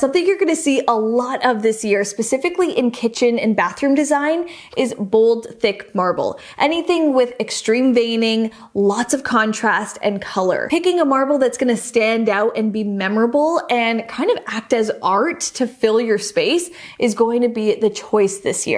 Something you're gonna see a lot of this year, specifically in kitchen and bathroom design, is bold, thick marble. Anything with extreme veining, lots of contrast and color. Picking a marble that's gonna stand out and be memorable and kind of act as art to fill your space is going to be the choice this year.